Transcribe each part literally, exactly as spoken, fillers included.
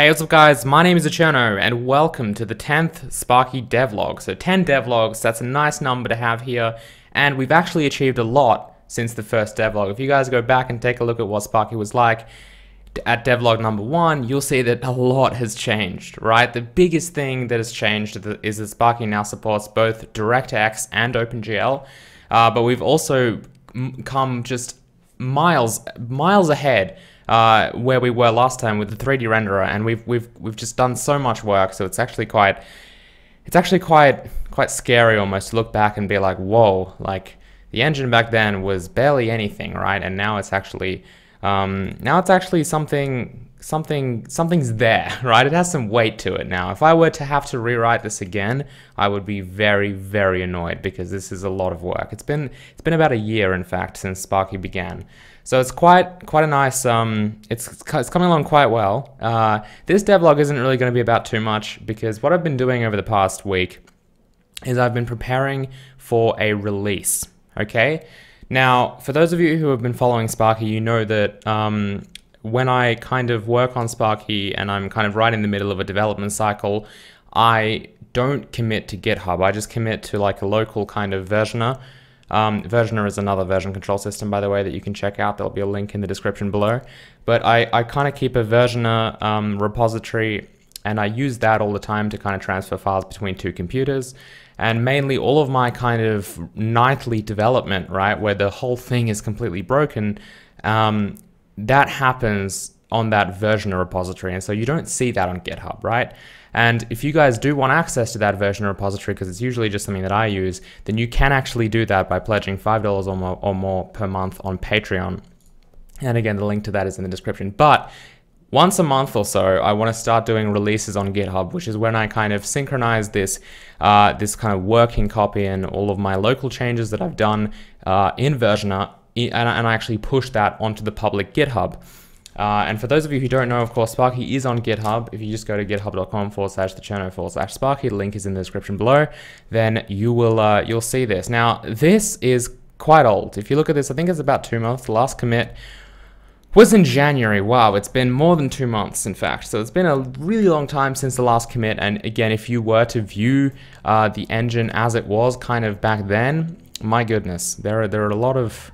Hey, what's up guys, my name is Acherno and welcome to the tenth Sparky devlog. So ten devlogs, that's a nice number to have here, and we've actually achieved a lot since the first devlog. If you guys go back and take a look at what Sparky was like at devlog number one, you'll see that a lot has changed, right? The biggest thing that has changed is that Sparky now supports both DirectX and OpenGL, uh, but we've also come just miles, miles ahead Uh, where we were last time with the three D renderer, and we've we've we've just done so much work. So it's actually quite, it's actually quite quite scary almost to look back and be like, whoa! Like the engine back then was barely anything, right? And now it's actually, um, now it's actually something, something, something's there, right? It has some weight to it now. If I were to have to rewrite this again, I would be very, very annoyed because this is a lot of work. It's been it's been about a year, in fact, since Sparky began. So it's quite quite a nice, um, it's, it's coming along quite well. Uh, this devlog isn't really going to be about too much because what I've been doing over the past week is I've been preparing for a release, okay? Now, for those of you who have been following Sparky, you know that um, when I kind of work on Sparky and I'm kind of right in the middle of a development cycle, I don't commit to GitHub. I just commit to like a local kind of Versionr. Um, Versionr is another version control system, by the way, that you can check out. There'll be a link in the description below. But I, I kind of keep a Versionr um, repository, and I use that all the time to kind of transfer files between two computers. And mainly all of my kind of nightly development, right, where the whole thing is completely broken, um, that happens on that Versionr repository. And so you don't see that on GitHub, right? And if you guys do want access to that Versionr repository, because it's usually just something that I use, then you can actually do that by pledging five dollars or more, or more per month on Patreon. And again, the link to that is in the description. But once a month or so, I want to start doing releases on GitHub, which is when I kind of synchronize this, uh, this kind of working copy and all of my local changes that I've done uh, in Versionr, and I actually push that onto the public GitHub. Uh, and for those of you who don't know, of course, Sparky is on GitHub. If you just go to github.com forward slash TheCherno forward slash Sparky, the link is in the description below, then you will, uh, you'll see this. Now, this is quite old. If you look at this, I think it's about two months. The last commit was in January. Wow, it's been more than two months, in fact. So it's been a really long time since the last commit. And again, if you were to view uh, the engine as it was kind of back then, my goodness, there are, there are a lot of...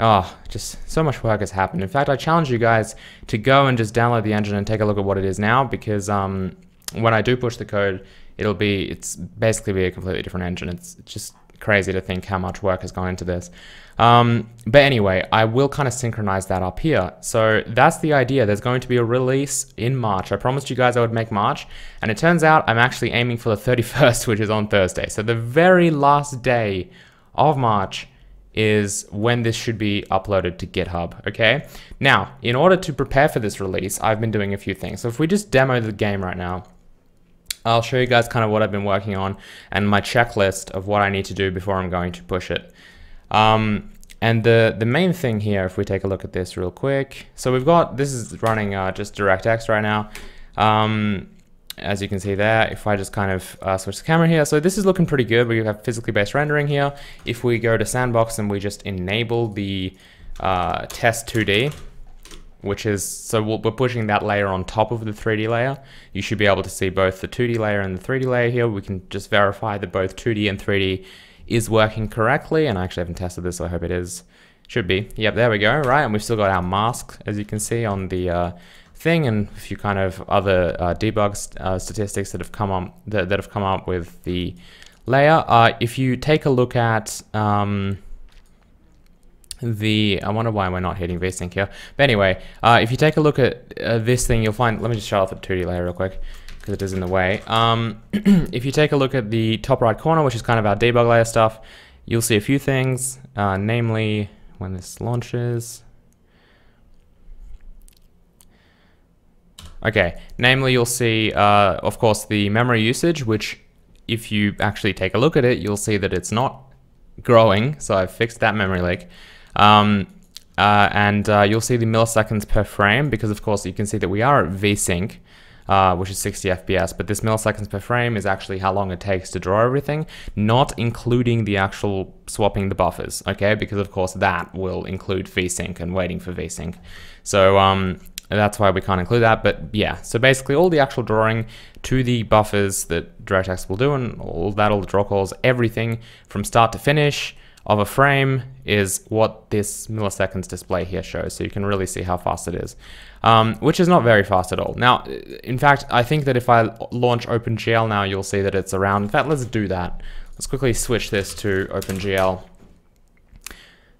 Oh, just so much work has happened. In fact, I challenge you guys to go and just download the engine and take a look at what it is now, because um, when I do push the code, it'll be, it's basically be a completely different engine. It's just crazy to think how much work has gone into this. Um, but anyway, I will kind of synchronize that up here. So that's the idea. There's going to be a release in March. I promised you guys I would make March, and it turns out I'm actually aiming for the thirty-first, which is on Thursday. So the very last day of March is when this should be uploaded to GitHub, okay? Now, in order to prepare for this release, I've been doing a few things. So if we just demo the game right now, I'll show you guys kind of what I've been working on and my checklist of what I need to do before I'm going to push it. Um, and the, the main thing here, if we take a look at this real quick, so we've got, this is running uh, just DirectX right now. Um, As you can see there, if I just kind of uh, switch the camera here, so this is looking pretty good. We have physically based rendering here. If we go to sandbox and we just enable the uh, test two D, which is, so we'll, we're pushing that layer on top of the three D layer. You should be able to see both the two D layer and the three D layer here. We can just verify that both two D and three D is working correctly. And I actually haven't tested this, so I hope it is. Should be. Yep, there we go, right? And we've still got our mask, as you can see, on the... Uh, thing and a few kind of other uh, debug st uh, statistics that have come on that, that have come up with the layer. Uh, if you take a look at um, the, I wonder why we're not hitting VSync here. But anyway, uh, if you take a look at uh, this thing, you'll find. Let me just shut off the two D layer real quick because it is in the way. Um, if you take a look at the top right corner, which is kind of our debug layer stuff, you'll see a few things, uh, namely when this launches. Okay, namely you'll see, uh, of course, the memory usage, which if you actually take a look at it, you'll see that it's not growing, so I've fixed that memory leak. Um, uh, and uh, you'll see the milliseconds per frame, because of course you can see that we are at VSync, uh, which is sixty F P S, but this milliseconds per frame is actually how long it takes to draw everything, not including the actual swapping the buffers, okay? Because of course that will include VSync and waiting for VSync. So, um... And that's why we can't include that. But yeah, so basically all the actual drawing to the buffers that DirectX will do and all that, all the draw calls, everything from start to finish of a frame is what this milliseconds display here shows. So you can really see how fast it is, um, which is not very fast at all. Now, in fact, I think that if I launch OpenGL now, you'll see that it's around. In fact, let's do that. Let's quickly switch this to OpenGL.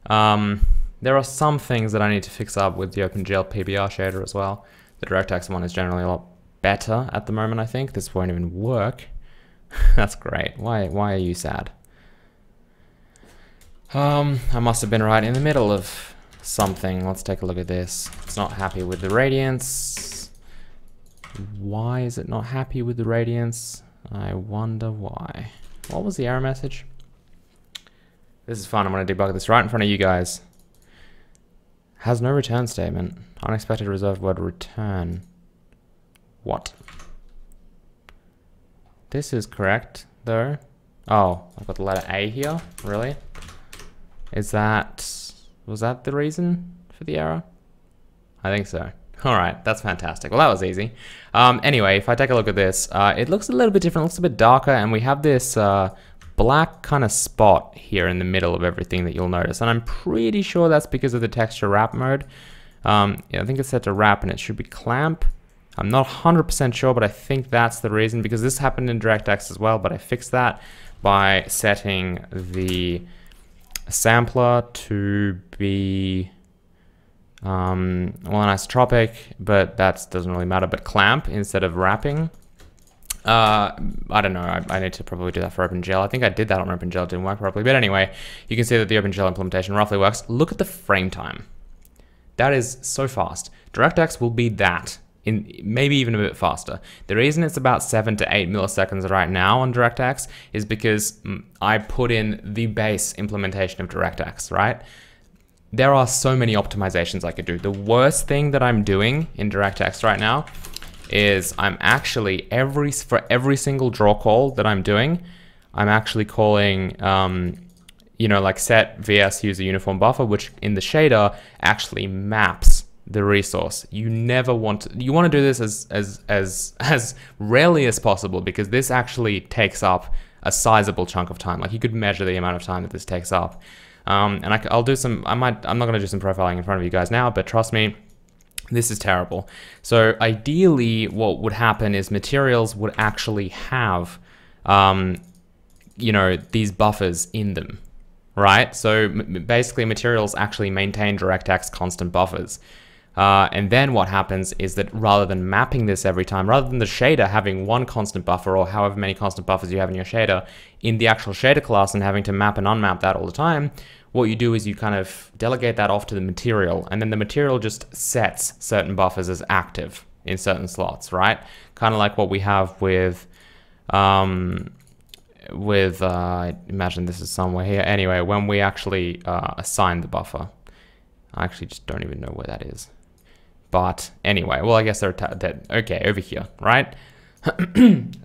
Um, There are some things that I need to fix up with the OpenGL P B R shader as well. The DirectX one is generally a lot better at the moment, I think. This won't even work. That's great. Why, why are you sad? Um, I must have been right in the middle of something. Let's take a look at this. It's not happy with the radiance. Why is it not happy with the radiance? I wonder why. What was the error message? This is fun. I'm going to debug this right in front of you guys. Has no return statement. Unexpected reserved word return. What? This is correct though. Oh, I've got the letter A here, really? Is that, was that the reason for the error? I think so. All right, that's fantastic. Well, that was easy. Um, anyway, if I take a look at this, uh, it looks a little bit different, looks a bit darker, and we have this uh, black kind of spot here in the middle of everything that you'll notice, and I'm pretty sure that's because of the texture wrap mode. Um, yeah, I think it's set to wrap and it should be clamp. I'm not one hundred percent sure, but I think that's the reason, because this happened in DirectX as well, but I fixed that by setting the sampler to be um, well, an isotropic, but that doesn't really matter, but clamp instead of wrapping. Uh, I don't know, I, I need to probably do that for OpenGL. I think I did that on OpenGL, it didn't work properly. But anyway, you can see that the OpenGL implementation roughly works. Look at the frame time. That is so fast. DirectX will be that, in maybe even a bit faster. The reason it's about seven to eight milliseconds right now on DirectX is because I put in the base implementation of DirectX, right? There are so many optimizations I could do. The worst thing that I'm doing in DirectX right now is I'm actually every for every single draw call that I'm doing, I'm actually calling, um, you know, like set vs user uniform buffer, which in the shader actually maps the resource. You never want to, you want to do this as as as as rarely as possible, because this actually takes up a sizable chunk of time. Like you could measure the amount of time that this takes up. Um, and I, I'll do some. I might. I'm not going to do some profiling in front of you guys now, but trust me, this is terrible. So ideally what would happen is materials would actually have, um, you know, these buffers in them, right? So m basically materials actually maintain DirectX constant buffers. Uh, and then what happens is that rather than mapping this every time, rather than the shader having one constant buffer or however many constant buffers you have in your shader in the actual shader class and having to map and unmap that all the time, what you do is you kind of delegate that off to the material, and then the material just sets certain buffers as active in certain slots, right? Kind of like what we have with, um, with, uh, I imagine this is somewhere here. Anyway, when we actually uh, assign the buffer, I actually just don't even know where that is. But anyway, well, I guess they're, they're okay over here, right?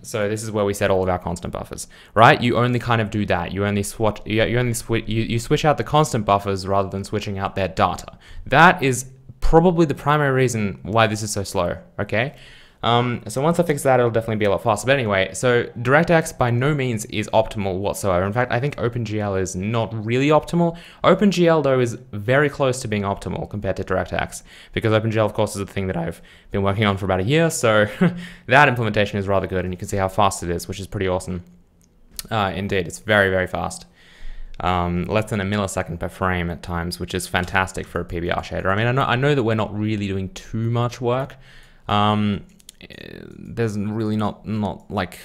So this is where we set all of our constant buffers, right? You only kind of do that. You only swatch, you, you only sw you, you switch out the constant buffers rather than switching out their data. That is probably the primary reason why this is so slow. Okay. Um, so once I fix that, it'll definitely be a lot faster. But anyway, so DirectX by no means is optimal whatsoever. In fact, I think OpenGL is not really optimal. OpenGL though is very close to being optimal compared to DirectX, because OpenGL of course is a thing that I've been working on for about a year. So that implementation is rather good, and you can see how fast it is, which is pretty awesome. Uh, indeed, it's very, very fast. Um, less than a millisecond per frame at times, which is fantastic for a P B R shader. I mean, I know, I know that we're not really doing too much work. Um, There's really not, not like,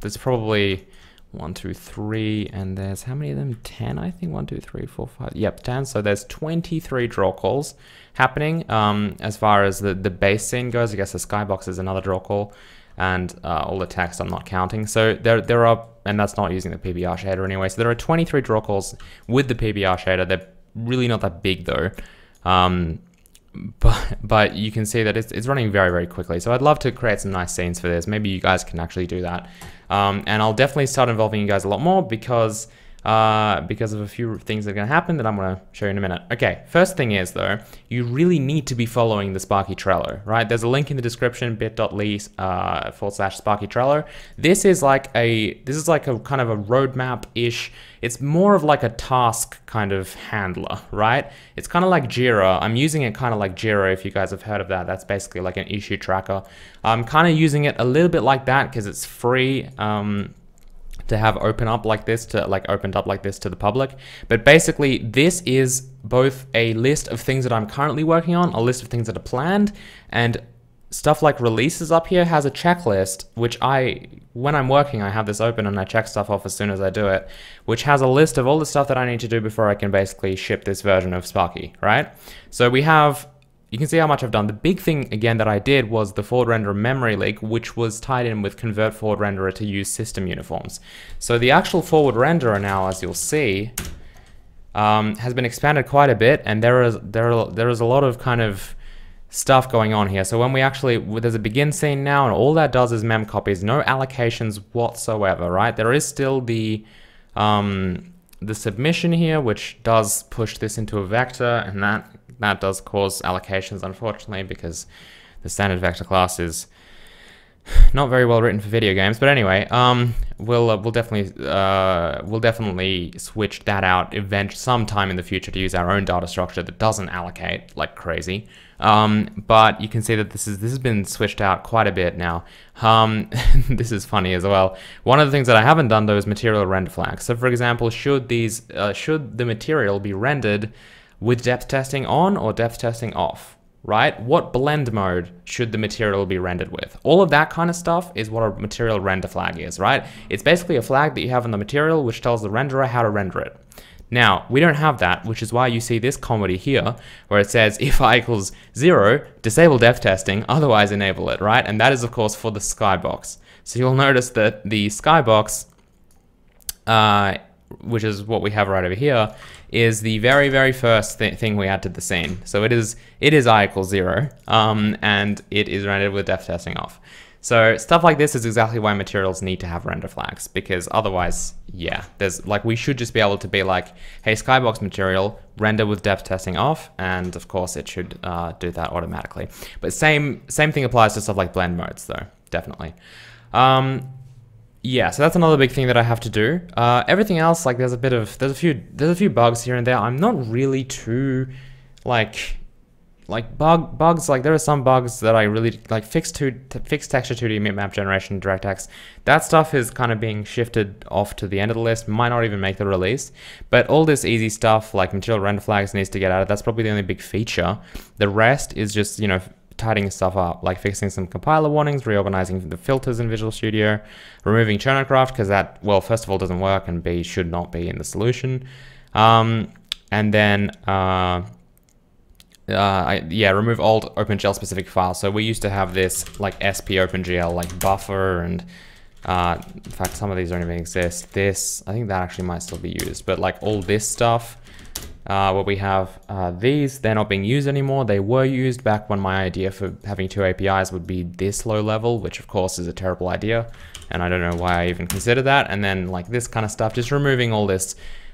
there's probably one, two, three, and there's how many of them? ten, I think, one, two, three, four, five, yep, ten. So there's twenty-three draw calls happening. Um, as far as the, the base scene goes, I guess the skybox is another draw call, and uh, all the text I'm not counting. So there, there are, and that's not using the P B R shader anyway. So there are twenty-three draw calls with the P B R shader. They're really not that big though. Um, But, but you can see that it's, it's running very, very quickly. So I'd love to create some nice scenes for this. Maybe you guys can actually do that. Um, and I'll definitely start involving you guys a lot more, because uh, because of a few things that are gonna happen that I'm gonna show you in a minute. Okay, first thing is though, you really need to be following the Sparky Trello, right? There's a link in the description, bit.ly uh, forward slash Sparky Trello. This is like a, this is like a kind of a roadmap-ish. It's more of like a task kind of handler, right? It's kind of like Jira. I'm using it kind of like Jira, if you guys have heard of that. That's basically like an issue tracker. I'm kind of using it a little bit like that because it's free. Um, to have open up like this, to like opened up like this to the public. But basically this is both a list of things that I'm currently working on, a list of things that are planned, and stuff like releases up here has a checklist, which I, when I'm working, I have this open and I check stuff off as soon as I do it, which has a list of all the stuff that I need to do before I can basically ship this version of Sparky, right? So we have, you can see how much I've done. The big thing again that I did was the forward renderer memory leak, which was tied in with convert forward renderer to use system uniforms. So the actual forward renderer now, as you'll see, um, has been expanded quite a bit, and there is there are, there is a lot of kind of stuff going on here. So when we actually, there's a begin scene now, and all that does is mem copies, no allocations whatsoever, right? There is still the um, the submission here, which does push this into a vector, and that. That does cause allocations, unfortunately, because the standard vector class is not very well written for video games. But anyway, um, we'll uh, we'll definitely uh, we'll definitely switch that out event sometime in the future to use our own data structure that doesn't allocate like crazy. Um, but you can see that this is this has been switched out quite a bit now. Um, this is funny as well. One of the things that I haven't done though is material render flags. So for example, should these uh, should the material be rendered with depth testing on or depth testing off, right? What blend mode should the material be rendered with? All of that kind of stuff is what a material render flag is, right? It's basically a flag that you have in the material which tells the renderer how to render it. Now, we don't have that, which is why you see this comedy here, where it says, if I equals zero, disable depth testing, otherwise enable it, right? And that is, of course, for the skybox. So you'll notice that the skybox, uh, which is what we have right over here, is the very, very first th thing we add to the scene. So it is it is I equals zero, um, and it is rendered with depth testing off. So stuff like this is exactly why materials need to have render flags, because otherwise, yeah, there's like, we should just be able to be like, hey, skybox material, render with depth testing off, and of course it should uh, do that automatically. But same, same thing applies to stuff like blend modes though, definitely. Um, Yeah, so that's another big thing that I have to do. Uh, everything else, like there's a bit of, there's a few, there's a few bugs here and there. I'm not really too, like, like bug bugs. Like there are some bugs that I really like. Fix to fix texture two D mip map generation DirectX. That stuff is kind of being shifted off to the end of the list. Might not even make the release. But all this easy stuff like material render flags needs to get out of. That's probably the only big feature. The rest is just, you know, tidying stuff up, like fixing some compiler warnings, reorganizing the filters in Visual Studio, removing Chernocraft, because that, well, first of all, doesn't work, and B, should not be in the solution. Um, and then, uh, uh, I, yeah, remove old OpenGL specific files. So we used to have this like S P OpenGL, like buffer, and uh, in fact, some of these don't even exist. This, I think that actually might still be used, but like all this stuff, Uh, what we have, uh, these, they're not being used anymore. They were used back when my idea for having two A P Is would be this low level, which of course is a terrible idea. And I don't know why I even consider that. And then like this kind of stuff, just removing all this,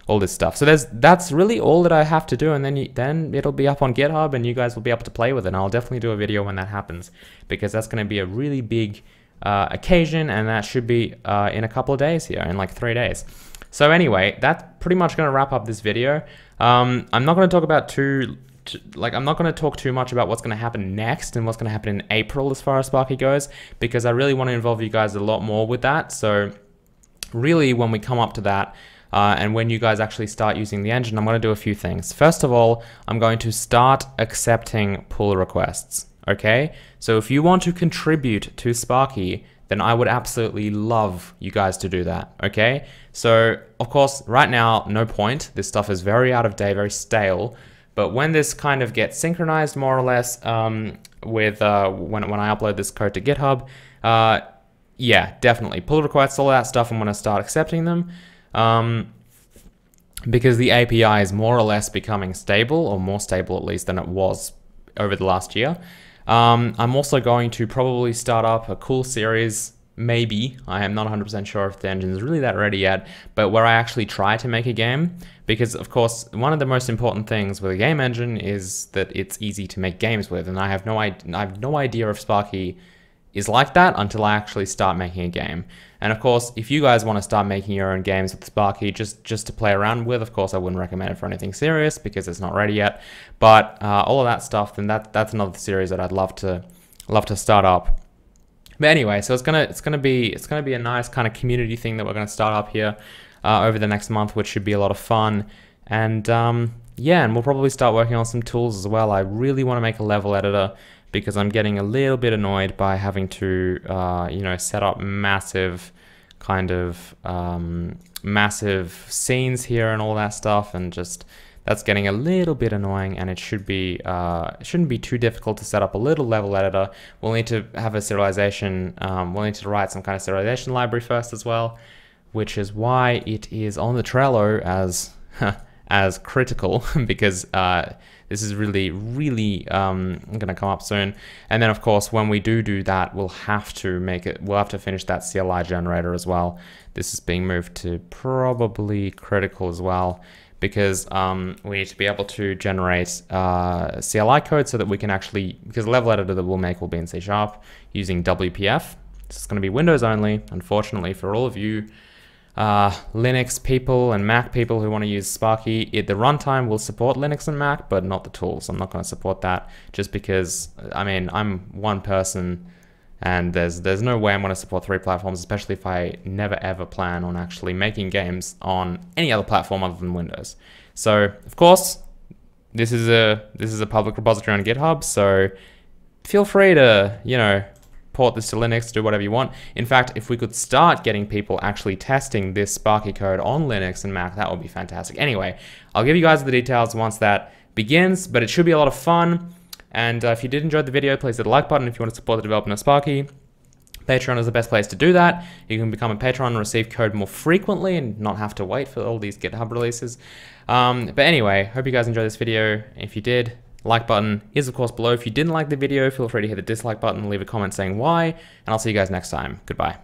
all this stuff. So there's, that's really all that I have to do. And then, you, then it'll be up on GitHub and you guys will be able to play with it. And I'll definitely do a video when that happens, because that's going to be a really big uh, occasion. And that should be uh, in a couple of days here, in like three days. So anyway, that's pretty much going to wrap up this video. Um, I'm not going to talk about too, too like I'm not going to talk too much about what's going to happen next and what's going to happen in April as far as Sparky goes, because I really want to involve you guys a lot more with that. So really, when we come up to that, Uh, and when you guys actually start using the engine, I'm going to do a few things. First of all, I'm going to start accepting pull requests. Okay, so if you want to contribute to Sparky, then I would absolutely love you guys to do that. Okay, so of course, right now, no point. This stuff is very out of date, very stale. But when this kind of gets synchronized, more or less, um, with uh, when when I upload this code to GitHub, uh, yeah, definitely pull requests, all that stuff. I'm going to start accepting them. Um, because the A P I is more or less becoming stable, or more stable at least than it was over the last year. Um, I'm also going to probably start up a cool series Maybe, I am not one hundred percent sure if the engine is really that ready yet, but where I actually try to make a game, because of course, one of the most important things with a game engine is that it's easy to make games with, and I have no, I have no idea if Sparky is like that until I actually start making a game. And of course, if you guys want to start making your own games with Sparky just, just to play around with, of course I wouldn't recommend it for anything serious because it's not ready yet, but uh, all of that stuff, then that, that's another series that I'd love to, love to start up. But anyway, so it's gonna it's gonna be it's gonna be a nice kind of community thing that we're gonna start up here uh, over the next month, which should be a lot of fun. And um, yeah, and we'll probably start working on some tools as well. I really want to make a level editor because I'm getting a little bit annoyed by having to uh, you know, set up massive kind of um, massive scenes here and all that stuff, and just that's getting a little bit annoying, and it should be uh, it shouldn't be too difficult to set up a little level editor. We'll need to have a serialization. Um, we'll need to write some kind of serialization library first as well, which is why it is on the Trello as as critical because uh, this is really really um, going to come up soon. And then of course when we do do that, we'll have to make it. We'll have to finish that C L I generator as well. This is being moved to probably critical as well, because um, we need to be able to generate uh, C L I code so that we can actually, because the level editor that we'll make will be in C Sharp using W P F. This is going to be Windows only, unfortunately, for all of you uh, Linux people and Mac people who want to use Sparky. It, the runtime will support Linux and Mac, but not the tools. I'm not going to support that just because, I mean, I'm one person and there's, there's no way I'm going to support three platforms, especially if I never ever plan on actually making games on any other platform other than Windows. So of course, this is a, this is a public repository on GitHub, so feel free to, you know, port this to Linux, do whatever you want. In fact, if we could start getting people actually testing this Sparky code on Linux and Mac, that would be fantastic. Anyway, I'll give you guys the details once that begins, but it should be a lot of fun. And uh, if you did enjoy the video, please hit the like button. If you want to support the development of Sparky, Patreon is the best place to do that. You can become a patron and receive code more frequently and not have to wait for all these GitHub releases. Um, but anyway, hope you guys enjoyed this video. If you did, like button is of course below. If you didn't like the video, feel free to hit the dislike button, leave a comment saying why, and I'll see you guys next time. Goodbye.